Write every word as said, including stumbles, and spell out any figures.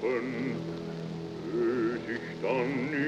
Tropen, bis ich dann